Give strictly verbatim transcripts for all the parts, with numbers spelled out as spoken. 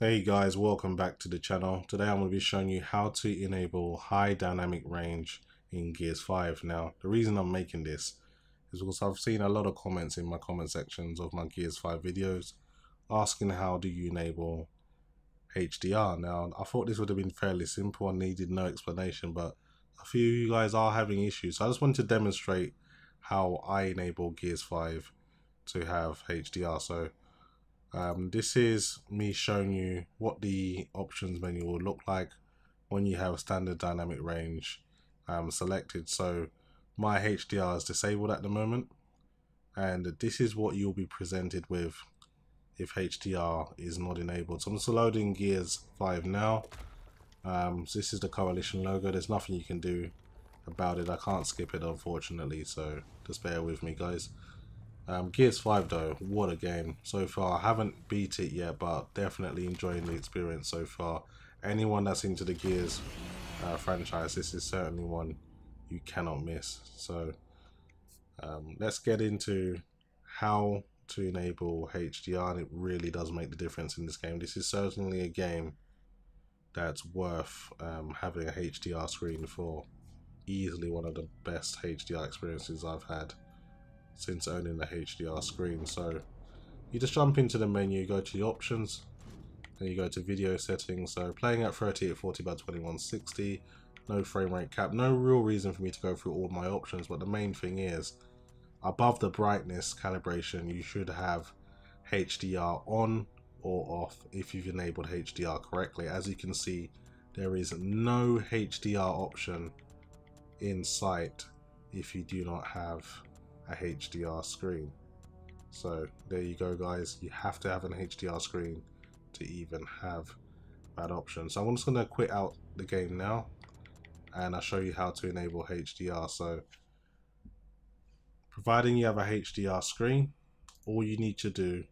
Hey guys, welcome back to the channel. Today I'm going to be showing you how to enable high dynamic range in Gears five. Now the reason I'm making this is because I've seen a lot of comments in my comment sections of my Gears five videos asking how do you enable H D R. Now I thought this would have been fairly simple and needed no explanation, but a few of you guys are having issues, so I just wanted to demonstrate how I enable Gears five to have H D R. So Um, this is me showing you what the options menu will look like when you have standard dynamic range um, selected. So my H D R is disabled at the moment, and this is what you'll be presented with if H D R is not enabled. So I'm just loading Gears five now. Um, so this is the Coalition logo. There's nothing you can do about it. I can't skip it, unfortunately, so just bear with me, guys. Um, Gears five though, what a game so far. I haven't beat it yet, but definitely enjoying the experience so far. Anyone that's into the Gears uh, franchise, this is certainly one you cannot miss. So um, let's get into how to enable H D R, and it really does make the difference in this game. This is certainly a game that's worth um, having a H D R screen for. Easily one of the best H D R experiences I've had since owning the H D R screen. So you just jump into the menu, go to the options, then you go to video settings. So playing at thirty-eight forty by twenty-one sixty, no frame rate cap. No real reason for me to go through all my options, but the main thing is above the brightness calibration you should have H D R on or off if you've enabled H D R correctly. As you can see, there is no H D R option in sight if you do not have a H D R screen. So there you go, guys. You have to have an H D R screen to even have that option. So I'm just going to quit out the game now, and I'll show you how to enable H D R. So providing you have a H D R screen, all you need to do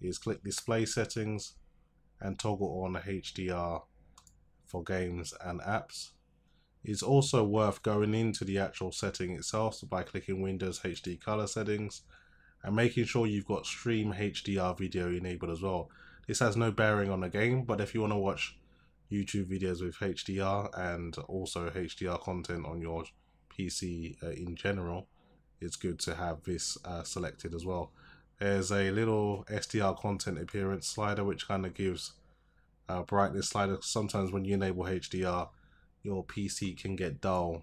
is click display settings and toggle on H D R for games and apps. It's also worth going into the actual setting itself, so by clicking Windows H D Color Settings and making sure you've got Stream H D R Video enabled as well. This has no bearing on the game, but if you want to watch YouTube videos with H D R and also H D R content on your P C uh, in general, it's good to have this uh, selected as well. There's a little S D R content appearance slider which kind of gives a brightness slider. Sometimes when you enable H D R, your P C can get dull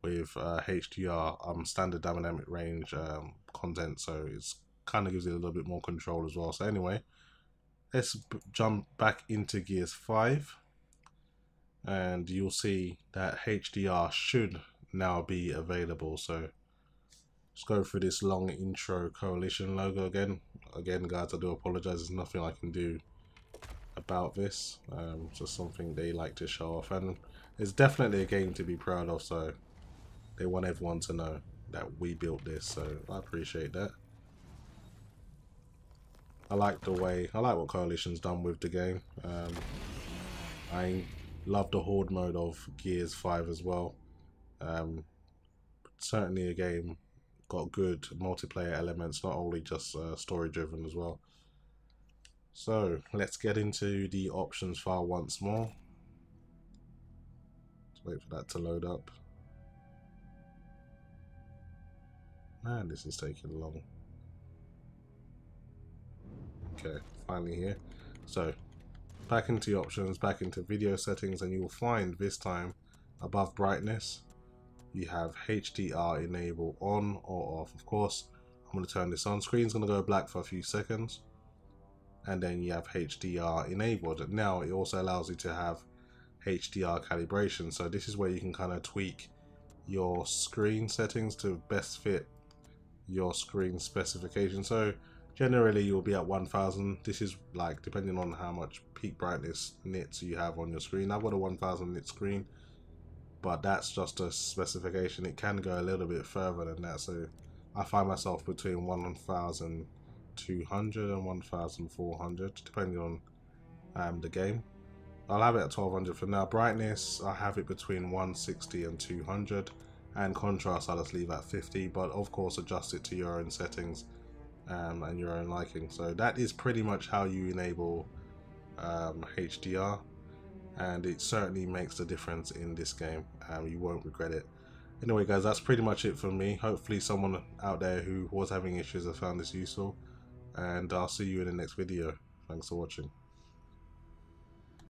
with uh, H D R um, standard dynamic range um, content, so it's kind of gives you a little bit more control as well. So anyway, let's jump back into Gears five, and you'll see that H D R should now be available. So let's go through this long intro Coalition logo again. Again, guys, I do apologize. There's nothing I can do about this. Um, it's just something they like to show off, and it's definitely a game to be proud of, so they want everyone to know that we built this, so I appreciate that. I like the way, I like what Coalition's done with the game. Um, I love the horde mode of Gears five as well. Um, certainly a game got good multiplayer elements, not only just uh, story driven as well. So let's get into the options file once more. Wait for that to load up. Man, this is taking long. Okay, finally here. So, back into the options, back into video settings, and you will find this time above brightness, you have H D R enable on or off. Of course, I'm going to turn this on. Screen's going to go black for a few seconds, and then you have H D R enabled. Now, it also allows you to have H D R calibration, so this is where you can kind of tweak your screen settings to best fit your screen specification. So generally you'll be at one thousand. This is like depending on how much peak brightness nits you have on your screen. I've got a one thousand nit screen, but that's just a specification. It can go a little bit further than that, so I find myself between one thousand two hundred and one thousand four hundred depending on um, the game. I'll have it at twelve hundred for now. Brightness, I have it between one sixty and two hundred, and contrast I'll just leave at fifty, but of course adjust it to your own settings um, and your own liking. So that is pretty much how you enable um, H D R, and it certainly makes a difference in this game. Um, you won't regret it. Anyway guys, that's pretty much it for me. Hopefully someone out there who was having issues has found this useful, and I'll see you in the next video. Thanks for watching.